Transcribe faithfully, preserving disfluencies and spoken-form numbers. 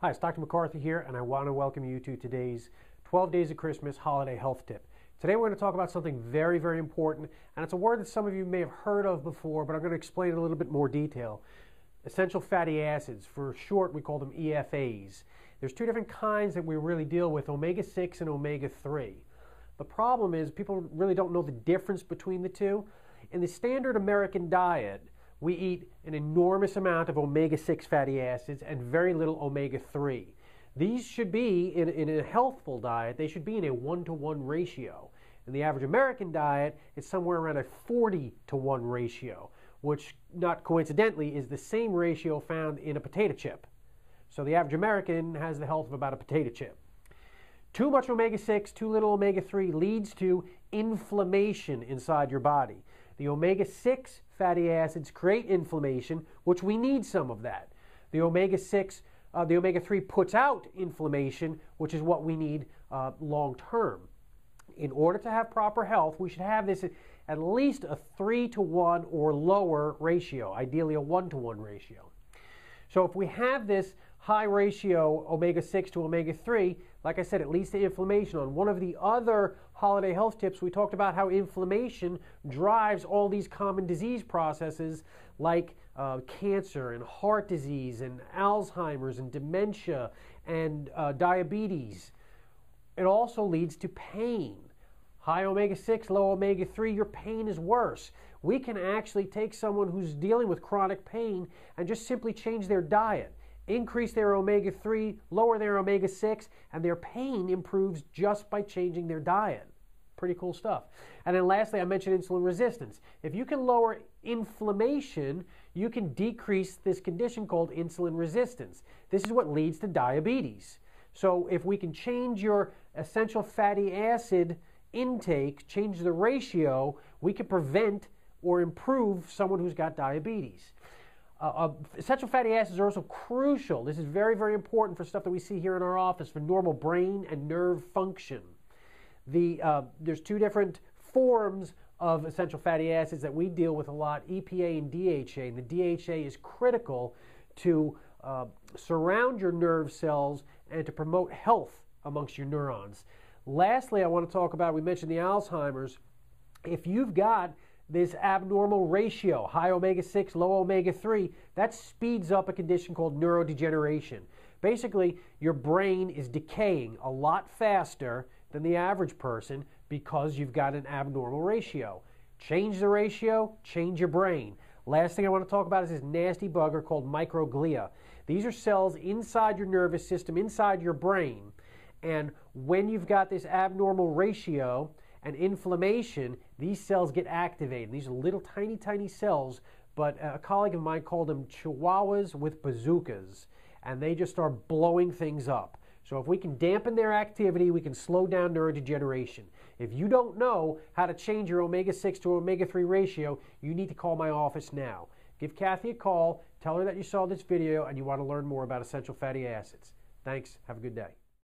Hi, it's Doctor McCarthy here, and I want to welcome you to today's twelve Days of Christmas Holiday Health Tip. Today we're going to talk about something very, very important, and it's a word that some of you may have heard of before, but I'm going to explain in a little bit more detail. Essential fatty acids, for short we call them E F As. There's two different kinds that we really deal with, omega six and omega three. The problem is people really don't know the difference between the two. In the standard American diet, we eat an enormous amount of omega six fatty acids and very little omega three. These should be, in, in a healthful diet, they should be in a one to one ratio. In the average American diet, it's somewhere around a forty to one ratio, which, not coincidentally, is the same ratio found in a potato chip. So the average American has the health of about a potato chip. Too much omega six, too little omega three leads to inflammation inside your body. The omega six fatty acids create inflammation, which we need some of that. The omega six, uh, the omega three puts out inflammation, which is what we need uh, long term. In order to have proper health, we should have this at least a three to one or lower ratio, ideally a one to one ratio. So if we have this high ratio omega six to omega three, like I said, it leads to inflammation. On one of the other holiday health tips, we talked about how inflammation drives all these common disease processes like uh, cancer and heart disease and Alzheimer's and dementia and uh, diabetes. It also leads to pain. High omega six, low omega three, your pain is worse. We can actually take someone who's dealing with chronic pain and just simply change their diet, increase their omega three, lower their omega six, and their pain improves just by changing their diet. Pretty cool stuff. And then lastly, I mentioned insulin resistance. If you can lower inflammation, you can decrease this condition called insulin resistance. This is what leads to diabetes. So if we can change your essential fatty acid intake, change the ratio, we can prevent or improve someone who's got diabetes. Uh, uh, essential fatty acids are also crucial. This is very, very important for stuff that we see here in our office for normal brain and nerve function. The, uh, there's two different forms of essential fatty acids that we deal with a lot, E P A and D H A, and the D H A is critical to uh, surround your nerve cells and to promote health amongst your neurons. Lastly, I want to talk about, we mentioned the Alzheimer's. If you've got this abnormal ratio, high omega six, low omega three, that speeds up a condition called neurodegeneration. Basically, your brain is decaying a lot faster than the average person because you've got an abnormal ratio. Change the ratio, change your brain. Last thing I want to talk about is this nasty bugger called microglia. These are cells inside your nervous system, inside your brain. And when you've got this abnormal ratio and inflammation, these cells get activated. These are little tiny, tiny cells, but a colleague of mine called them chihuahuas with bazookas, and they just start blowing things up. So if we can dampen their activity, we can slow down neurodegeneration. If you don't know how to change your omega six to omega three ratio, you need to call my office now. Give Kathy a call, tell her that you saw this video, and you want to learn more about essential fatty acids. Thanks, have a good day.